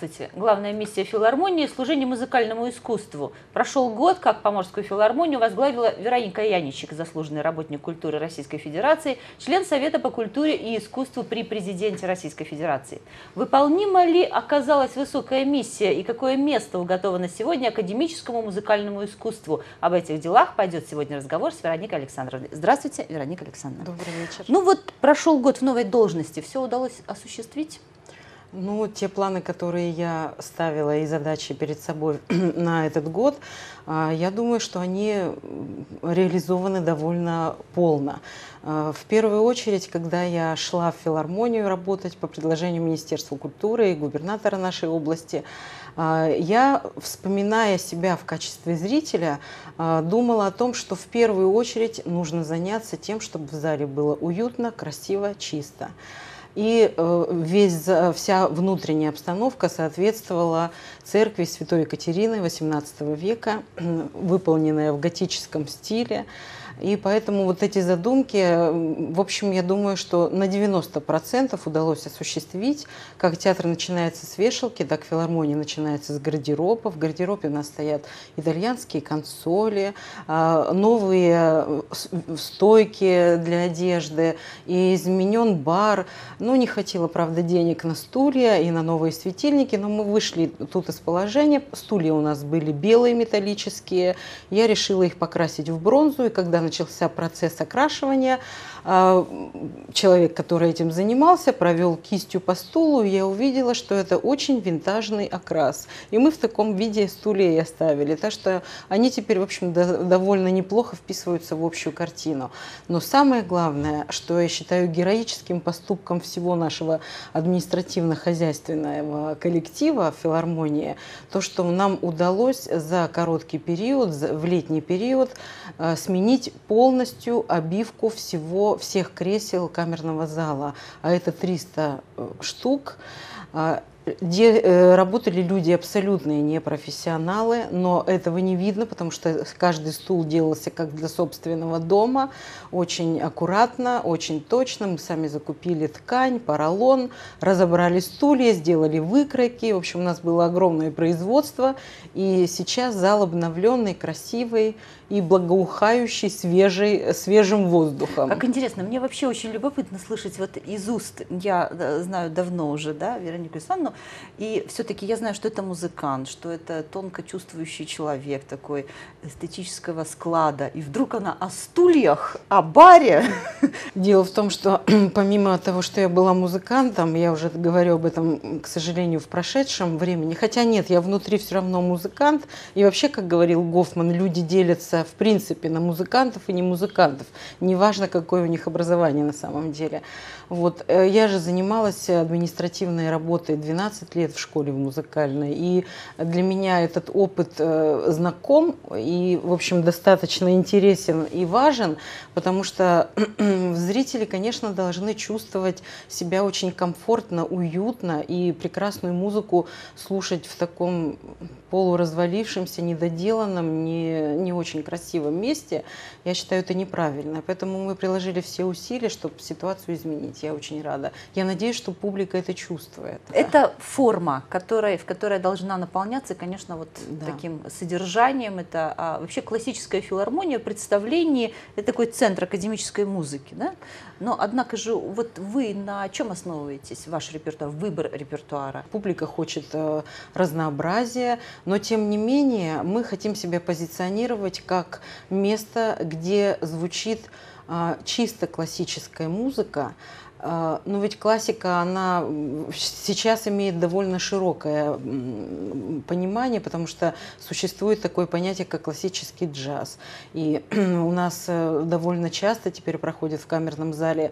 Здравствуйте! Главная миссия филармонии – служение музыкальному искусству. Прошел год, как Поморскую филармонию возглавила Вероника Яничек, заслуженный работник культуры Российской Федерации, член Совета по культуре и искусству при президенте Российской Федерации. Выполнима ли оказалась высокая миссия и какое место уготовано сегодня академическому музыкальному искусству? Об этих делах пойдет сегодня разговор с Вероникой Александровной. Здравствуйте, Вероника Александровна. Добрый вечер. Ну вот, прошел год в новой должности. Все удалось осуществить? Ну, те планы, которые я ставила и задачи перед собой на этот год, я думаю, что они реализованы довольно полно. В первую очередь, когда я шла в филармонию работать по предложению Министерства культуры и губернатора нашей области, я, вспоминая себя в качестве зрителя, думала о том, что в первую очередь нужно заняться тем, чтобы в зале было уютно, красиво, чисто. И вся внутренняя обстановка соответствовала церкви Святой Екатерины XVIII века, выполненная в готическом стиле. И поэтому вот эти задумки, в общем, я думаю, что на 90% удалось осуществить. Как театр начинается с вешалки, так филармония начинается с гардероба. В гардеробе у нас стоят итальянские консоли, новые стойки для одежды, и изменен бар. Ну, не хватило, правда, денег на стулья и на новые светильники, но мы вышли тут из положения. Стулья у нас были белые, металлические. Я решила их покрасить в бронзу, и когда начался процесс окрашивания, человек, который этим занимался, провел кистью по стулу, и я увидела, что это очень винтажный окрас. И мы в таком виде стулья и оставили. Так что они теперь, в общем, довольно неплохо вписываются в общую картину. Но самое главное, что я считаю героическим поступком всего нашего административно-хозяйственного коллектива в филармонии, то, что нам удалось за короткий период, в летний период, сменить полностью обивку всех кресел камерного зала, а это 300 штук. Где работали люди абсолютные непрофессионалы, но этого не видно, потому что каждый стул делался как для собственного дома, очень аккуратно, очень точно. Мы сами закупили ткань, поролон, разобрали стулья, сделали выкройки. В общем, у нас было огромное производство, и сейчас зал обновленный, красивый и благоухающий свежим воздухом. Как интересно, мне вообще очень любопытно слышать вот из уст, я знаю давно уже, да, Веронику Александровну, и все-таки я знаю, что это музыкант, что это тонко чувствующий человек такой эстетического склада. И вдруг она о стульях, о баре. Дело в том, что помимо того, что я была музыкантом, я уже говорю об этом, к сожалению, в прошедшем времени. Хотя нет, я внутри все равно музыкант. И вообще, как говорил Гофман, люди делятся в принципе на музыкантов и не музыкантов. Неважно, какое у них образование на самом деле. Вот. Я же занималась административной работой 12 лет в школе в музыкальной, и для меня этот опыт знаком и, в общем, достаточно интересен и важен, потому что зрители, конечно, должны чувствовать себя очень комфортно, уютно и прекрасную музыку слушать в таком полуразвалившемся, недоделанном, не очень красивом месте. Я считаю, это неправильно, поэтому мы приложили все усилия, чтобы ситуацию изменить. Я очень рада. Я надеюсь, что публика это чувствует. Это форма, в которой должна наполняться, конечно, вот да, таким содержанием. Это вообще классическая филармония, представление, это такой центр академической музыки, да? Но, однако же, вот вы на чем основываетесь, ваш репертуар, выбор репертуара? Публика хочет разнообразия, но, тем не менее, мы хотим себя позиционировать как место, где звучит чисто классическая музыка. Но ведь классика, она сейчас имеет довольно широкое понимание, потому что существует такое понятие, как классический джаз. И у нас довольно часто теперь проходят в камерном зале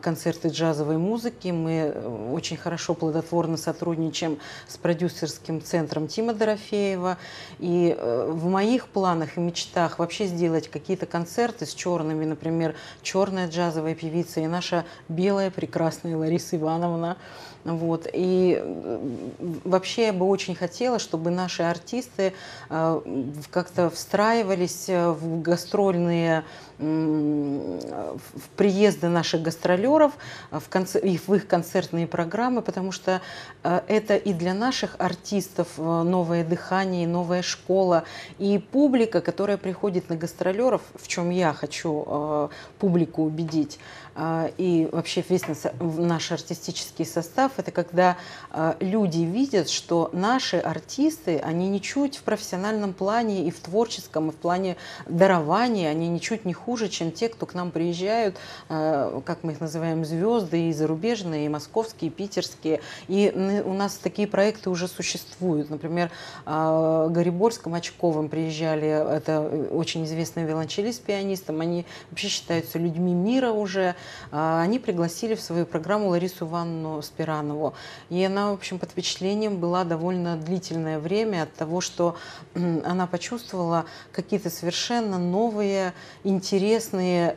концерты джазовой музыки. Мы очень хорошо, плодотворно сотрудничаем с продюсерским центром Тима Дорофеева. И в моих планах и мечтах вообще сделать какие-то концерты с черными, например, черная джазовая певица и наша белая прекрасная Лариса Ивановна, Вот. И вообще я бы очень хотела, чтобы наши артисты как-то встраивались в гастрольные, в приезды наших гастролеров, в их концертные программы, потому что это и для наших артистов новое дыхание, новая школа, и публика, которая приходит на гастролеров, в чем я хочу публику убедить, и вообще весь наш артистический состав, это когда люди видят, что наши артисты, они ничуть в профессиональном плане и в творческом, и в плане дарования, они ничуть не хуже, чем те, кто к нам приезжают, как мы их называем, звезды, и зарубежные, и московские, и питерские. И у нас такие проекты уже существуют. Например, Гарибор с Очковым приезжали, это очень известный виолончелист, пианистом, они вообще считаются людьми мира уже. Они пригласили в свою программу Ларису Ивановну Спиранову. И она, в общем, под впечатлением была довольно длительное время от того, что она почувствовала какие-то совершенно новые, интересные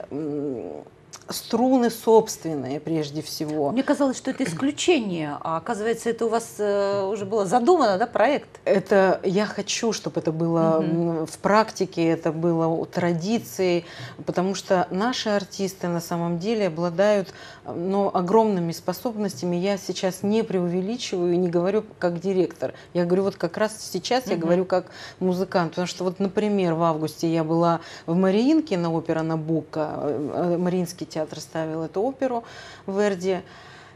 струны собственные, прежде всего. Мне казалось, что это исключение, а оказывается, это у вас уже было задумано, да, проект? Это я хочу, чтобы это было в практике, это было традицией, потому что наши артисты на самом деле обладают огромными способностями. Я сейчас не преувеличиваю и не говорю как директор. Я говорю вот как раз сейчас, я говорю как музыкант, потому что вот, например, в августе я была в Мариинке на опера Набокко, Мариинский театр ставил эту оперу Верди.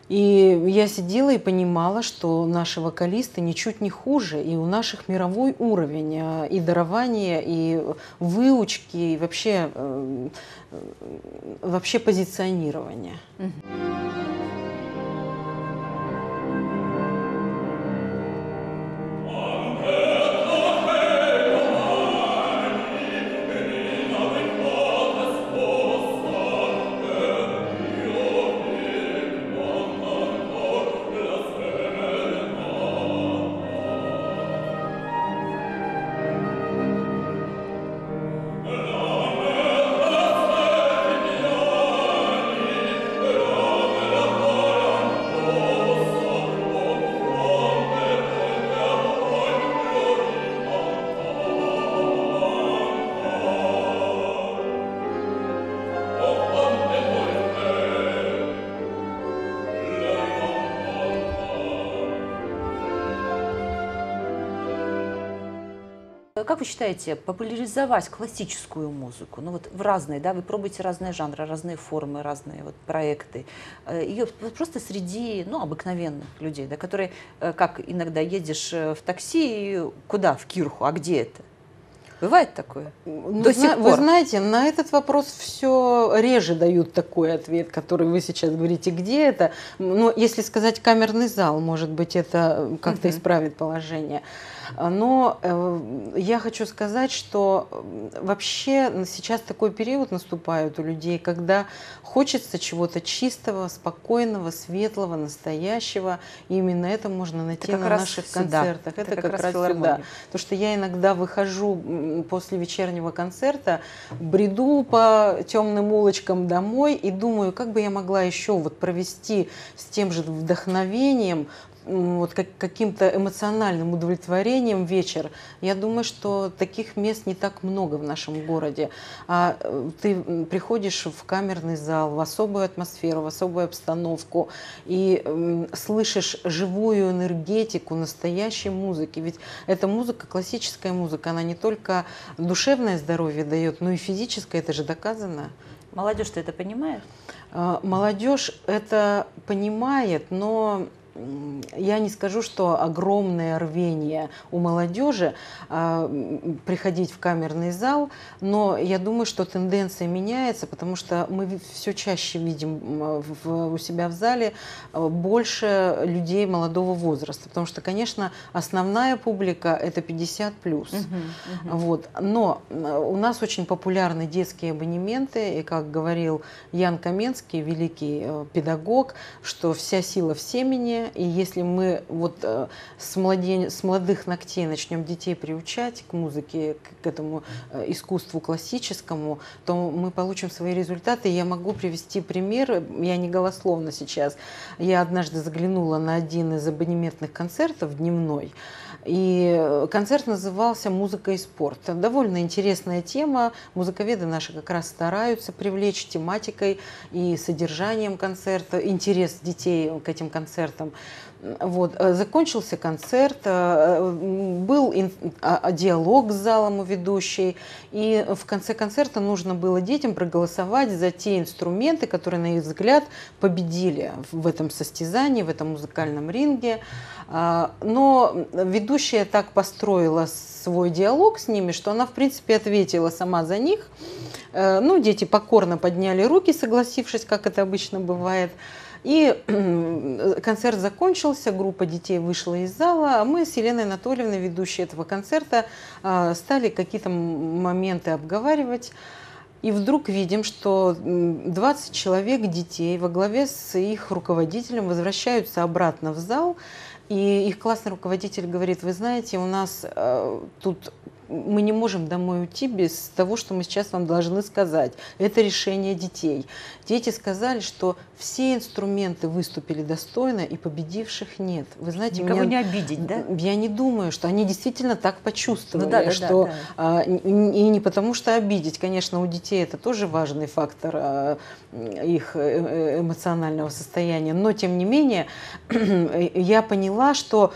И я сидела и понимала, что наши вокалисты ничуть не хуже, и у наших мировой уровень и дарования, и выучки, и вообще позиционирование. Как вы считаете, популяризовать классическую музыку, ну вот в разные, да, вы пробуете разные жанры, разные формы, разные вот проекты, ее просто среди, ну, обыкновенных людей, да, которые, как иногда едешь в такси, и куда, в кирху, а где это? Бывает такое? До сих пор. Вы знаете, на этот вопрос все реже дают такой ответ, который вы сейчас говорите, где это. Но если сказать камерный зал, может быть, это как-то исправит положение. Но я хочу сказать, что вообще сейчас такой период наступает у людей, когда хочется чего-то чистого, спокойного, светлого, настоящего. И именно это можно найти на наших концертах. Это как раз сюда. Потому что я иногда выхожу после вечернего концерта, бреду по темным улочкам домой и думаю, как бы я могла еще вот провести с тем же вдохновением, вот каким-то эмоциональным удовлетворением вечер. Я думаю, что таких мест не так много в нашем городе. А ты приходишь в камерный зал, в особую атмосферу, в особую обстановку и слышишь живую энергетику настоящей музыки. Ведь эта музыка, классическая музыка, она не только душевное здоровье дает, но и физическое, это же доказано. Молодежь-то это понимает? Молодежь это понимает, но я не скажу, что огромное рвение у молодежи приходить в камерный зал, но я думаю, что тенденция меняется, потому что мы все чаще видим у себя в зале больше людей молодого возраста, потому что, конечно, основная публика – это 50+. Вот. Но у нас очень популярны детские абонементы, и, как говорил Ян Каменский, великий педагог, что вся сила в семени. время, и если мы вот с молодых ногтей начнем детей приучать к музыке, к этому искусству классическому, то мы получим свои результаты. Я могу привести пример, я не голословно сейчас. Я однажды заглянула на один из абонементных концертов дневной, и концерт назывался «Музыка и спорт». Довольно интересная тема. Музыковеды наши как раз стараются привлечь тематикой и содержанием концерта, интерес детей к этим концертам. Вот. Закончился концерт, был диалог с залом у ведущей, и в конце концерта нужно было детям проголосовать за те инструменты, которые, на их взгляд, победили в этом состязании, в этом музыкальном ринге. Но ведущая так построила свой диалог с ними, что она, в принципе, ответила сама за них. Ну, дети покорно подняли руки, согласившись, как это обычно бывает. И концерт закончился, группа детей вышла из зала, а мы с Еленой Анатольевной, ведущей этого концерта, стали какие-то моменты обговаривать. И вдруг видим, что 20 человек детей во главе с их руководителем возвращаются обратно в зал. И их классный руководитель говорит: вы знаете, у нас тут... мы не можем домой уйти без того, что мы сейчас вам должны сказать. Это решение детей. Дети сказали, что все инструменты выступили достойно, и победивших нет. Вы знаете, никого не обидеть, да? Я не думаю, что они действительно так почувствовали. Ну, да, что, и не потому что обидеть. Конечно, у детей это тоже важный фактор их эмоционального состояния. Но, тем не менее, я поняла, что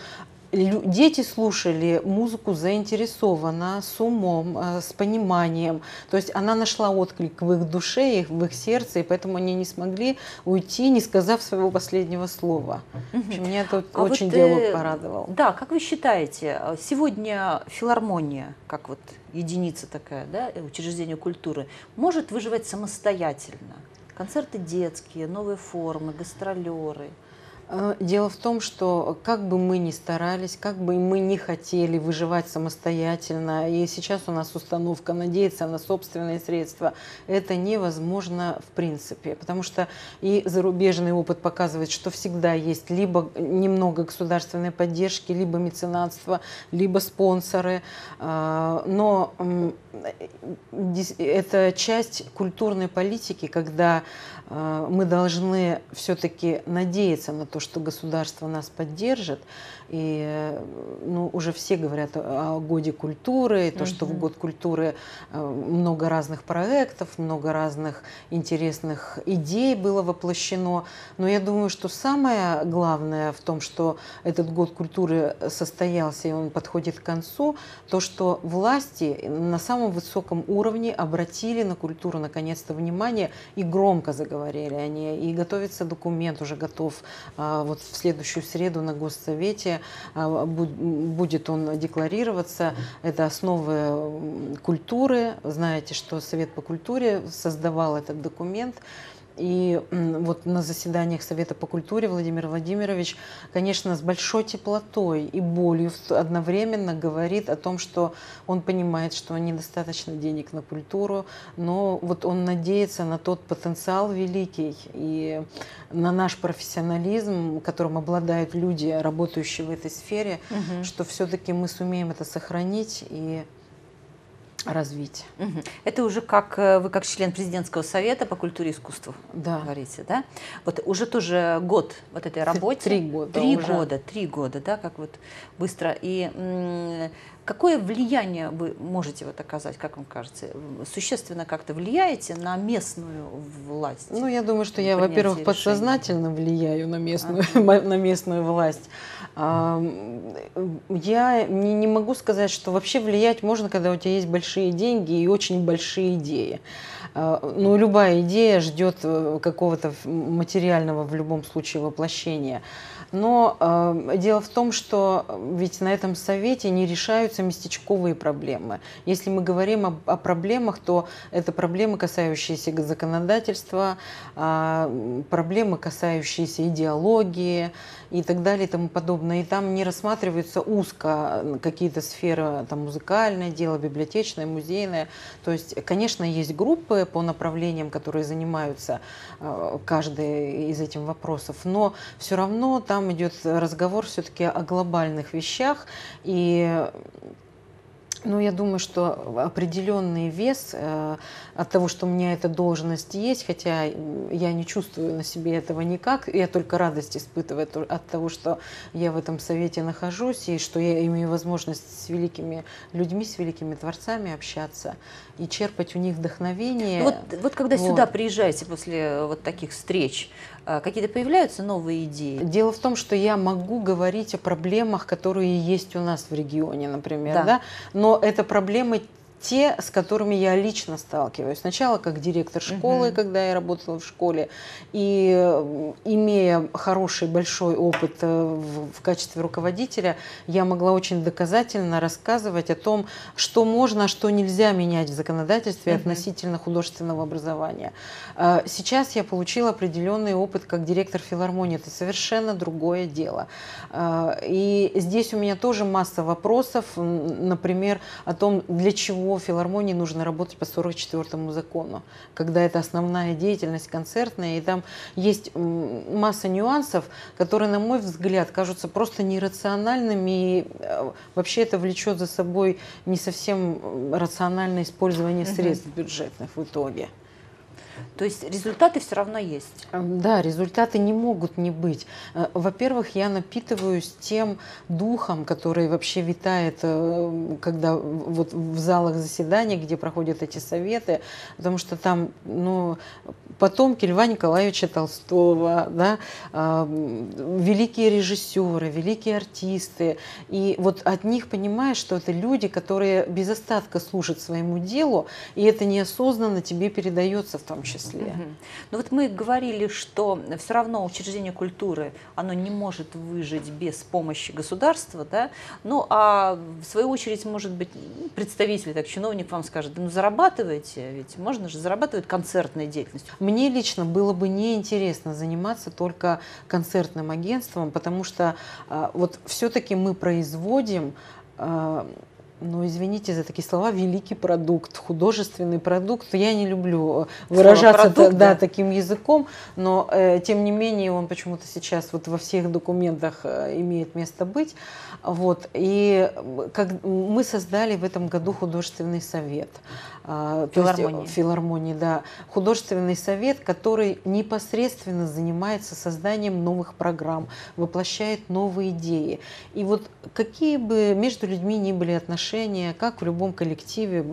дети слушали музыку заинтересованно, с умом, с пониманием. То есть она нашла отклик в их душе, в их сердце, и поэтому они не смогли уйти, не сказав своего последнего слова. В общем, меня тут очень вот, диалог порадовал. Да, как вы считаете, сегодня филармония, как вот единица такая, да, учреждение культуры, может выживать самостоятельно? Концерты детские, новые формы, гастролеры? Дело в том, что как бы мы ни старались, как бы мы ни хотели выживать самостоятельно, и сейчас у нас установка надеяться на собственные средства, это невозможно в принципе, потому что и зарубежный опыт показывает, что всегда есть либо немного государственной поддержки, либо меценатство, либо спонсоры, но это часть культурной политики, когда мы должны все-таки надеяться на то, что государство нас поддержит. И ну, уже все говорят о годе культуры, и то, что в год культуры много разных проектов, много разных интересных идей было воплощено. Но я думаю, что самое главное в том, что этот год культуры состоялся, и он подходит к концу, то, что власти на самом высоком уровне обратили на культуру наконец-то внимание и громко заговорили о ней. И готовится документ, уже готов вот в следующую среду на Госсовете. Будет он декларироваться. Это основы культуры. Знаете, что Совет по культуре создавал этот документ. И вот на заседаниях Совета по культуре Владимир Владимирович, конечно, с большой теплотой и болью одновременно говорит о том, что он понимает, что недостаточно денег на культуру, но вот он надеется на тот потенциал великий и на наш профессионализм, которым обладают люди, работающие в этой сфере, что все-таки мы сумеем это сохранить и развить. Это уже как вы, как член президентского совета по культуре и искусству, да, говорите, да? Вот уже тоже год вот этой работе. 3 года. 3 года, да, как вот быстро. И какое влияние вы можете вот оказать, как вам кажется? Существенно как-то влияете на местную власть? Ну, я думаю, что я, во-первых, подсознательно влияю на местную, на местную власть. Я не могу сказать, что вообще влиять можно, когда у тебя есть большие деньги и очень большие идеи. Но любая идея ждет какого-то материального в любом случае воплощения. Но дело в том, что ведь на этом совете не решаются местечковые проблемы. Если мы говорим о проблемах, то это проблемы, касающиеся законодательства, проблемы, касающиеся идеологии и так далее и тому подобное. И там не рассматриваются узко какие-то сферы, там, музыкальное дело, библиотечное, музейное. То есть, конечно, есть группы по направлениям, которые занимаются каждой из этих вопросов, но все равно там там идет разговор все-таки о глобальных вещах. И ну, я думаю, что определенный вес от того, что у меня эта должность есть, хотя я не чувствую на себе этого никак, я только радость испытываю от того, что я в этом совете нахожусь, и что я имею возможность с великими людьми, с великими творцами общаться и черпать у них вдохновение. Вот когда сюда приезжаете после вот таких встреч, какие-то появляются новые идеи? Дело в том, что я могу говорить о проблемах, которые есть у нас в регионе, например, да? Но это проблемы те, с которыми я лично сталкиваюсь. Сначала как директор школы, когда я работала в школе, и имея хороший большой опыт в качестве руководителя, я могла очень доказательно рассказывать о том, что можно, а что нельзя менять в законодательстве относительно художественного образования. Сейчас я получила определенный опыт как директор филармонии. Это совершенно другое дело. И здесь у меня тоже масса вопросов, например, о том, для чего филармонии нужно работать по 44-му закону, когда это основная деятельность концертная, и там есть масса нюансов, которые, на мой взгляд, кажутся просто нерациональными, и вообще это влечет за собой не совсем рациональное использование средств бюджетных в итоге. То есть результаты все равно есть? Да, результаты не могут не быть. Во-первых, я напитываюсь тем духом, который вообще витает, когда вот в залах заседаний, где проходят эти советы, потому что там, ну, потомки Льва Николаевича Толстого, да, великие режиссеры, великие артисты. И вот от них понимаешь, что это люди, которые без остатка служат своему делу, и это неосознанно тебе передается в том числе. Но вот мы говорили, что все равно учреждение культуры, оно не может выжить без помощи государства, да? Ну, а в свою очередь, может быть, представитель, так, чиновник вам скажет, да, ну, зарабатывайте, ведь можно же зарабатывать концертной деятельностью. Мне лично было бы неинтересно заниматься только концертным агентством, потому что вот все-таки мы производим... Ну, извините за такие слова, великий продукт, художественный продукт. Я не люблю выражаться таким языком, но тем не менее он почему-то сейчас вот во всех документах имеет место быть. Вот. И как мы создали в этом году художественный совет. Филармонии, да. Художественный совет, который непосредственно занимается созданием новых программ, воплощает новые идеи. И вот какие бы между людьми ни были отношения, как в любом коллективе,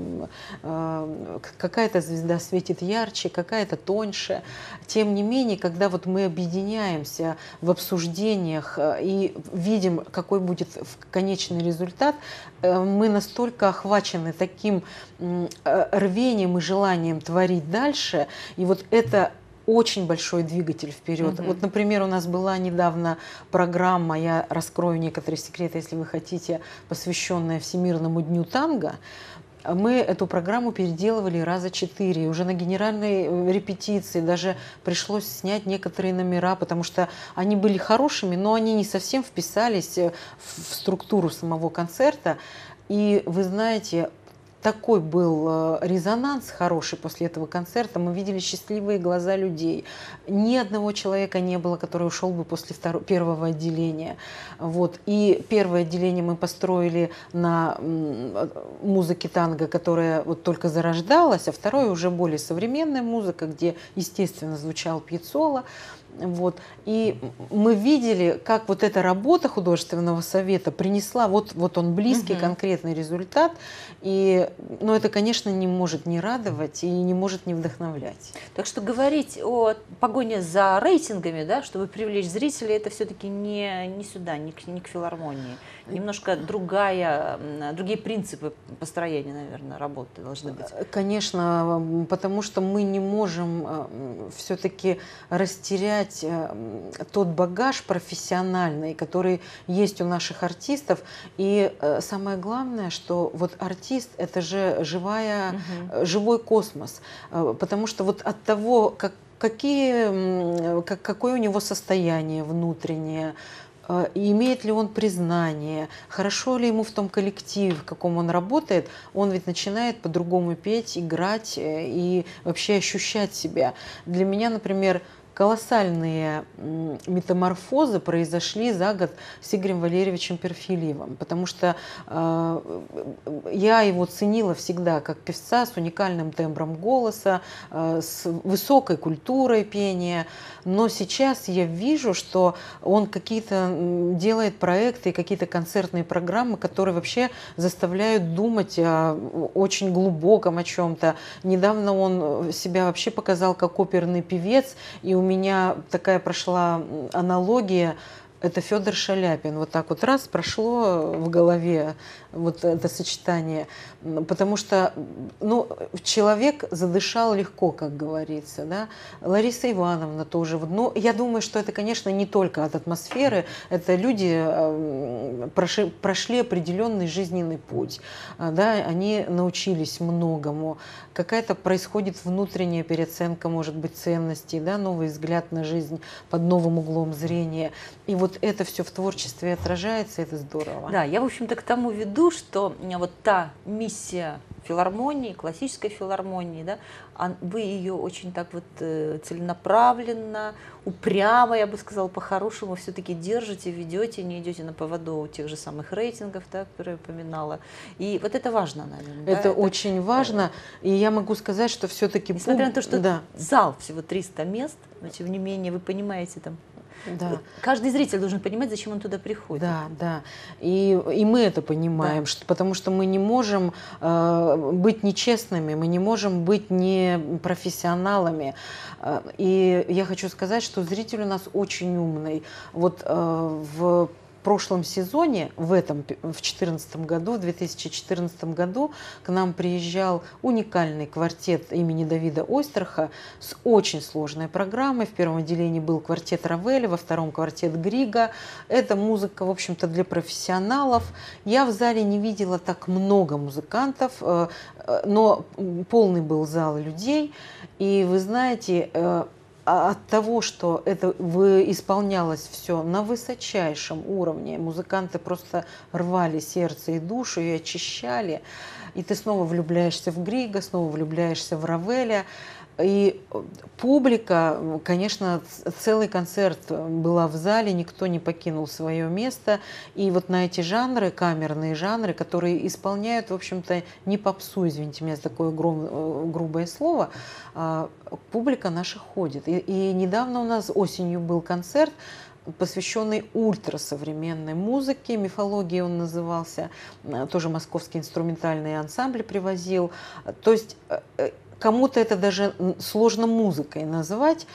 какая-то звезда светит ярче, какая-то тоньше. Тем не менее, когда вот мы объединяемся в обсуждениях и видим, какой будет конечный результат, мы настолько охвачены таким рвением и желанием творить дальше, и вот это очень большой двигатель вперед. Вот, например, у нас была недавно программа, я раскрою некоторые секреты, если вы хотите, посвященная Всемирному дню танго. Мы эту программу переделывали раза 4. Уже на генеральной репетиции даже пришлось снять некоторые номера, потому что они были хорошими, но они не совсем вписались в структуру самого концерта. И вы знаете, такой был резонанс хороший после этого концерта. Мы видели счастливые глаза людей. Ни одного человека не было, который ушел бы после первого отделения. Вот. И первое отделение мы построили на музыке танго, которая вот только зарождалась, а второе уже более современная музыка, где, естественно, звучал Пьяццолла. Вот. И мы видели, как вот эта работа художественного совета принесла, вот он близкий, конкретный результат. И, ну, это, конечно, не может не радовать и не может не вдохновлять. Так что говорить о погоне за рейтингами, да, чтобы привлечь зрителей, это все-таки не сюда, не к филармонии. Немножко другие принципы построения, наверное, работы должны быть. Конечно, потому что мы не можем все-таки растерять тот багаж профессиональный, который есть у наших артистов. И самое главное, что вот артист — это же живой космос, потому что вот от того, какое у него состояние внутреннее, имеет ли он признание, хорошо ли ему в том коллективе, в каком он работает, он ведь начинает по-другому петь, играть и вообще ощущать себя. Для меня, например, колоссальные метаморфозы произошли за год с Игорем Валерьевичем Перфильевым, потому что я его ценила всегда как певца с уникальным тембром голоса, с высокой культурой пения, но сейчас я вижу, что он какие-то делает проекты, какие-то концертные программы, которые вообще заставляют думать о очень глубоком о чем-то. Недавно он себя вообще показал как оперный певец, и у меня такая прошла аналогия. Это Федор Шаляпин. Вот так вот раз прошло в голове вот это сочетание. Потому что ну, человек задышал легко, как говорится. Да? Лариса Ивановна тоже. Но я думаю, что это, конечно, не только от атмосферы. Это люди прошли определенный жизненный путь. Да? Они научились многому. Какая-то происходит внутренняя переоценка, может быть, ценностей. Да? Новый взгляд на жизнь под новым углом зрения. И вот это все в творчестве отражается, это здорово. Да, я, в общем-то, к тому веду, что вот та миссия филармонии, классической филармонии, да, вы ее очень так вот целенаправленно, упрямо, я бы сказала, по-хорошему все-таки держите, ведете, не идете на поводу тех же самых рейтингов, да, которые я упоминала. И вот это важно, наверное. Это, да, это очень важно, и я могу сказать, что все-таки... Несмотря на то, что да. Зал всего 300 мест, но тем не менее вы понимаете там... Да. Каждый зритель должен понимать, зачем он туда приходит. Да, да. И мы это понимаем, да. Потому что мы не можем быть нечестными, мы не можем быть непрофессионалами. И я хочу сказать, что зритель у нас очень умный. Вот в прошлом сезоне, в 2014 году, к нам приезжал уникальный квартет имени Давида Ойстраха с очень сложной программой. В первом отделении был квартет Равеля, во втором квартет Грига. Это музыка, в общем-то, для профессионалов. Я в зале не видела так много музыкантов, но полный был зал людей. И вы знаете... От того, что это исполнялось все на высочайшем уровне, музыканты просто рвали сердце и душу и очищали, и ты снова влюбляешься в Грига, снова влюбляешься в Равеля. И публика, конечно, целый концерт была в зале, никто не покинул свое место. И вот на эти жанры, камерные жанры, которые исполняют, в общем-то, не попсу, извините меня за такое грубое слово, публика наша ходит. И недавно у нас осенью был концерт, посвященный ультрасовременной музыке, мифологии он назывался, тоже московский инструментальный ансамбль привозил. То есть... Кому-то это даже сложно музыкой назвать.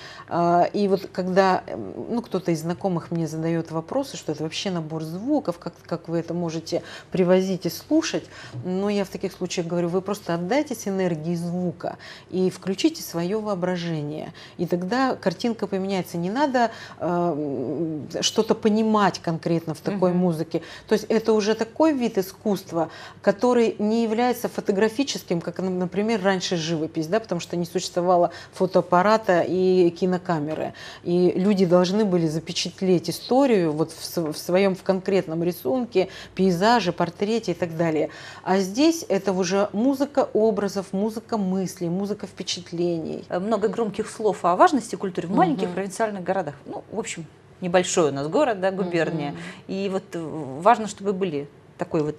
И вот когда ну, кто-то из знакомых мне задает вопросы, что это вообще набор звуков, как вы это можете привозить и слушать, но я в таких случаях говорю, вы просто отдайтесь энергии звука и включите свое воображение. И тогда картинка поменяется. Не надо что-то понимать конкретно в такой музыке. То есть это уже такой вид искусства, который не является фотографическим, как, например, раньше живопись. Да, потому что не существовало фотоаппарата и кинокамеры. И люди должны были запечатлеть историю вот в своем в конкретном рисунке, пейзаже, портрете и так далее. А здесь это уже музыка образов, музыка мыслей, музыка впечатлений. Много громких слов о важности культуры в маленьких провинциальных городах. Ну, в общем, небольшой у нас город, да, губерния. И вот важно, чтобы были такой вот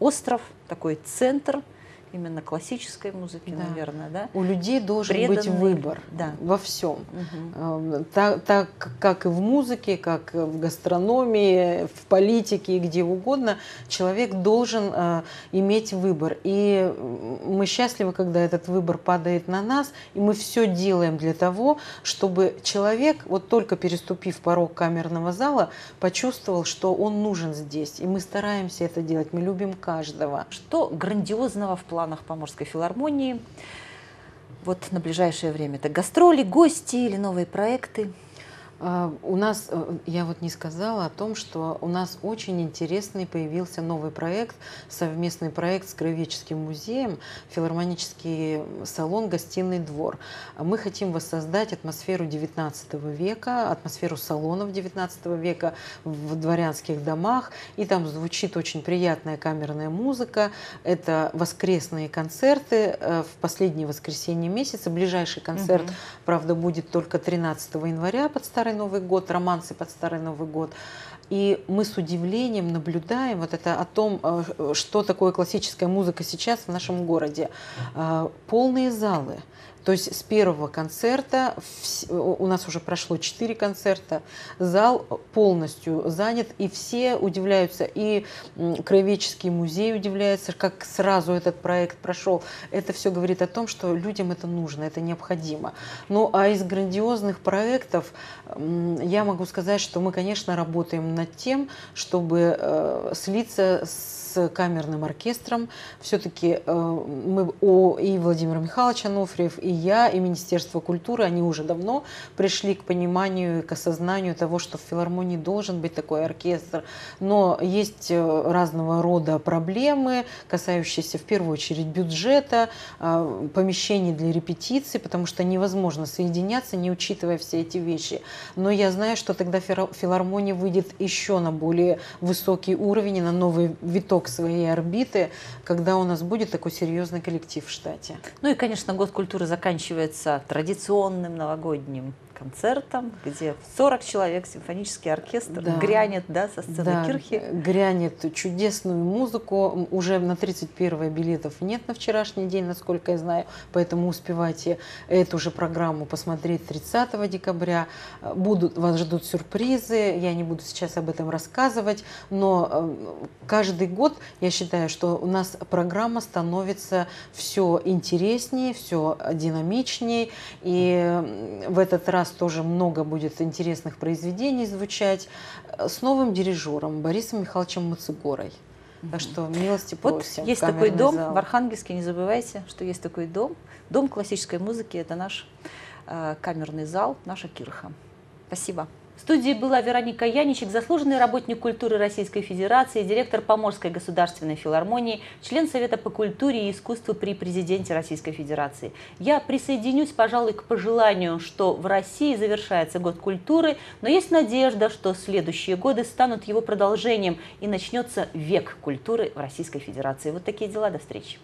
остров, такой центр, именно классической музыки, да. Наверное, да? У людей должен быть выбор, да. Во всем. Так, как и в музыке, как в гастрономии, в политике и где угодно, человек должен иметь выбор. И мы счастливы, когда этот выбор падает на нас, и мы все делаем для того, чтобы человек, вот только переступив порог камерного зала, почувствовал, что он нужен здесь. И мы стараемся это делать, мы любим каждого. Что грандиозного в планах Поморской филармонии вот на ближайшее время? Это гастроли, гости или новые проекты? У нас, я вот не сказала о том, что у нас очень интересный появился новый проект, совместный проект с Краеведческим музеем, филармонический салон «Гостиный двор». Мы хотим воссоздать атмосферу XIX века, атмосферу салонов XIX века в дворянских домах. И там звучит очень приятная камерная музыка. Это воскресные концерты в последнее воскресенье месяца. Ближайший концерт, правда, будет только 13 января под старой Новый год, романсы под Старый Новый год. И мы с удивлением наблюдаем вот это о том, что такое классическая музыка сейчас в нашем городе. Полные залы. То есть с первого концерта, у нас уже прошло 4 концерта, зал полностью занят, и все удивляются, и Краеведческий музей удивляется, как сразу этот проект прошел. Это все говорит о том, что людям это нужно, это необходимо. Ну а из грандиозных проектов я могу сказать, что мы, конечно, работаем над тем, чтобы слиться с камерным оркестром. Все-таки мы и Владимир Михайлович Ануфриев, и я, и Министерство культуры, они уже давно пришли к пониманию, к осознанию того, что в филармонии должен быть такой оркестр. Но есть разного рода проблемы, касающиеся в первую очередь бюджета, помещений для репетиций, потому что невозможно соединяться, не учитывая все эти вещи. Но я знаю, что тогда филармония выйдет еще на более высокий уровень, на новый виток своей орбиты, когда у нас будет такой серьезный коллектив в штате. Ну и, конечно, год культуры заканчивается традиционным новогодним концертом, где 40 человек, симфонический оркестр, да, грянет, да, со сцены, да, кирхи. Грянет чудесную музыку. Уже на 31-е билетов нет на вчерашний день, насколько я знаю, поэтому успевайте эту же программу посмотреть 30 декабря. Вас ждут сюрпризы, я не буду сейчас об этом рассказывать, но каждый год я считаю, что у нас программа становится все интереснее, все динамичнее, и в этот раз тоже много будет интересных произведений звучать с новым дирижером Борисом Михайловичем Мацугорой. Так что милости просим. Вот есть такой дом в Архангельске, не забывайте, что есть такой дом. Дом классической музыки – это наш камерный зал, наша кирха. Спасибо. В студии была Вероника Яничек, заслуженный работник культуры Российской Федерации, директор Поморской государственной филармонии, член Совета по культуре и искусству при президенте Российской Федерации. Я присоединюсь, пожалуй, к пожеланию, что в России завершается год культуры, но есть надежда, что следующие годы станут его продолжением и начнется век культуры в Российской Федерации. Вот такие дела. До встречи.